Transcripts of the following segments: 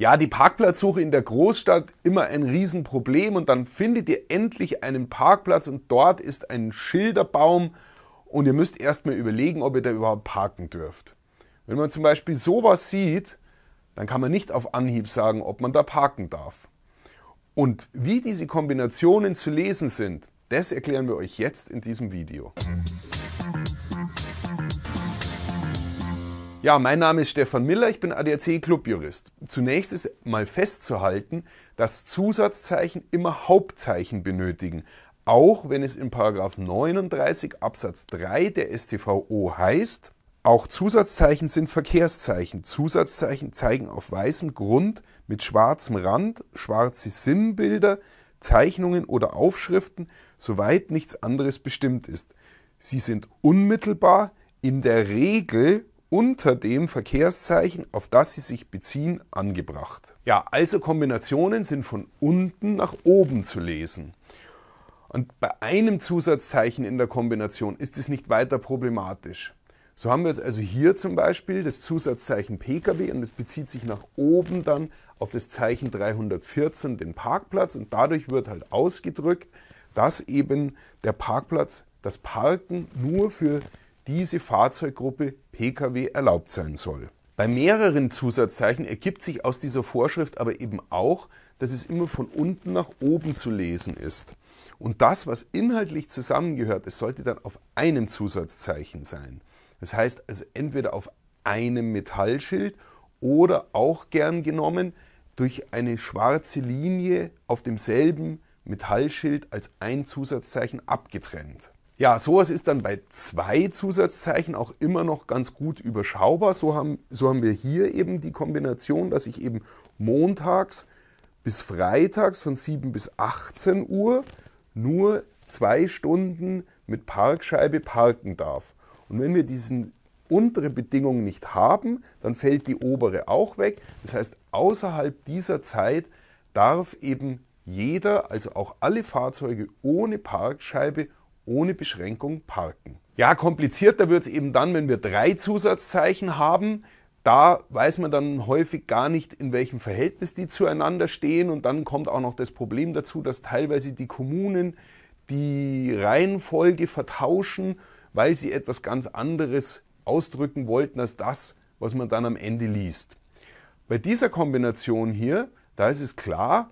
Ja, die Parkplatzsuche in der Großstadt, immer ein Riesenproblem, und dann findet ihr endlich einen Parkplatz und dort ist ein Schilderbaum und ihr müsst erstmal überlegen, ob ihr da überhaupt parken dürft. Wenn man zum Beispiel sowas sieht, dann kann man nicht auf Anhieb sagen, ob man da parken darf. Und wie diese Kombinationen zu lesen sind, das erklären wir euch jetzt in diesem Video. Ja, mein Name ist Stefan Miller, ich bin ADAC-Clubjurist. Zunächst ist mal festzuhalten, dass Zusatzzeichen immer Hauptzeichen benötigen, auch wenn es in § 39 Absatz 3 der StVO heißt, auch Zusatzzeichen sind Verkehrszeichen. Zusatzzeichen zeigen auf weißem Grund mit schwarzem Rand schwarze Sinnbilder, Zeichnungen oder Aufschriften, soweit nichts anderes bestimmt ist. Sie sind unmittelbar, in der Regel unter dem Verkehrszeichen, auf das sie sich beziehen, angebracht. Ja, also Kombinationen sind von unten nach oben zu lesen. Und bei einem Zusatzzeichen in der Kombination ist es nicht weiter problematisch. So haben wir jetzt also hier zum Beispiel das Zusatzzeichen PKW und es bezieht sich nach oben dann auf das Zeichen 314, den Parkplatz, und dadurch wird halt ausgedrückt, dass eben der Parkplatz, das Parken nur für diese Fahrzeuggruppe PKW erlaubt sein soll. Bei mehreren Zusatzzeichen ergibt sich aus dieser Vorschrift aber eben auch, dass es immer von unten nach oben zu lesen ist. Und das, was inhaltlich zusammengehört, es sollte dann auf einem Zusatzzeichen sein. Das heißt also entweder auf einem Metallschild oder auch gern genommen durch eine schwarze Linie auf demselben Metallschild als ein Zusatzzeichen abgetrennt. Ja, sowas ist dann bei zwei Zusatzzeichen auch immer noch ganz gut überschaubar. So haben wir hier eben die Kombination, dass ich eben montags bis freitags von 7 bis 18 Uhr nur 2 Stunden mit Parkscheibe parken darf. Und wenn wir diese untere Bedingung nicht haben, dann fällt die obere auch weg. Das heißt, außerhalb dieser Zeit darf eben jeder, also auch alle Fahrzeuge ohne Parkscheibe, ohne Beschränkung parken. Ja, komplizierter wird es eben dann, wenn wir 3 Zusatzzeichen haben. Da weiß man dann häufig gar nicht, in welchem Verhältnis die zueinander stehen. Und dann kommt auch noch das Problem dazu, dass teilweise die Kommunen die Reihenfolge vertauschen, weil sie etwas ganz anderes ausdrücken wollten als das, was man dann am Ende liest. Bei dieser Kombination hier, da ist es klar,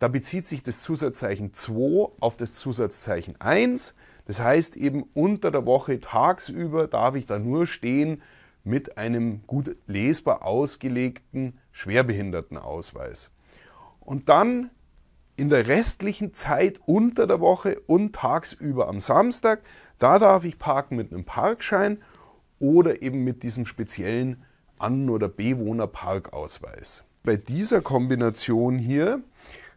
da bezieht sich das Zusatzzeichen 2 auf das Zusatzzeichen 1. Das heißt eben unter der Woche tagsüber darf ich da nur stehen mit einem gut lesbar ausgelegten Schwerbehindertenausweis. Und dann in der restlichen Zeit unter der Woche und tagsüber am Samstag, da darf ich parken mit einem Parkschein oder eben mit diesem speziellen An- oder Bewohnerparkausweis. Bei dieser Kombination hier,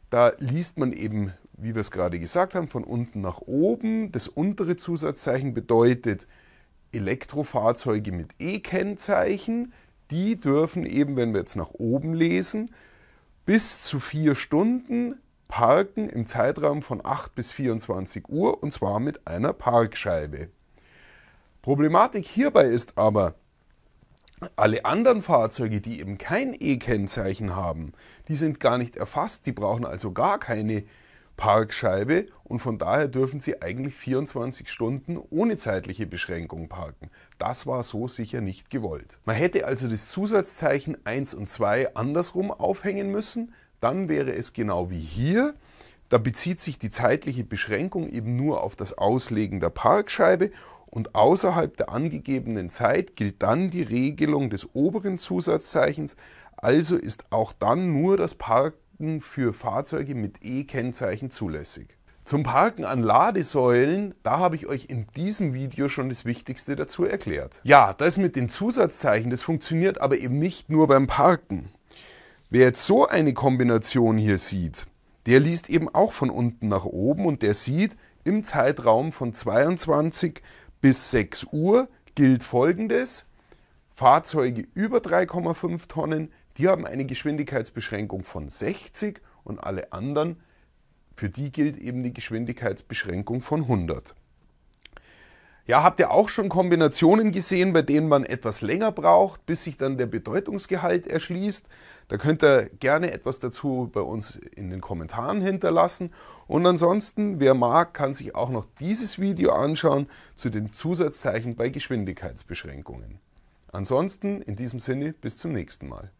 da liest man eben, wie wir es gerade gesagt haben, von unten nach oben. Das untere Zusatzzeichen bedeutet Elektrofahrzeuge mit E-Kennzeichen. Die dürfen eben, wenn wir jetzt nach oben lesen, bis zu 4 Stunden parken im Zeitraum von 8 bis 24 Uhr und zwar mit einer Parkscheibe. Problematik hierbei ist aber, alle anderen Fahrzeuge, die eben kein E-Kennzeichen haben, die sind gar nicht erfasst, die brauchen also gar keine Parkscheibe und von daher dürfen sie eigentlich 24 Stunden ohne zeitliche Beschränkung parken. Das war so sicher nicht gewollt. Man hätte also das Zusatzzeichen 1 und 2 andersrum aufhängen müssen, dann wäre es genau wie hier. Da bezieht sich die zeitliche Beschränkung eben nur auf das Auslegen der Parkscheibe und außerhalb der angegebenen Zeit gilt dann die Regelung des oberen Zusatzzeichens, also ist auch dann nur das Parken für Fahrzeuge mit E-Kennzeichen zulässig. Zum Parken an Ladesäulen, da habe ich euch in diesem Video schon das Wichtigste dazu erklärt. Ja, das mit den Zusatzzeichen, das funktioniert aber eben nicht nur beim Parken. Wer jetzt so eine Kombination hier sieht, der liest eben auch von unten nach oben und der sieht, im Zeitraum von 22 bis 6 Uhr gilt Folgendes: Fahrzeuge über 3,5 Tonnen, die haben eine Geschwindigkeitsbeschränkung von 60 und alle anderen, für die gilt eben die Geschwindigkeitsbeschränkung von 100. Ja, habt ihr auch schon Kombinationen gesehen, bei denen man etwas länger braucht, bis sich dann der Bedeutungsgehalt erschließt? Da könnt ihr gerne etwas dazu bei uns in den Kommentaren hinterlassen. Und ansonsten, wer mag, kann sich auch noch dieses Video anschauen zu den Zusatzzeichen bei Geschwindigkeitsbeschränkungen. Ansonsten, in diesem Sinne, bis zum nächsten Mal.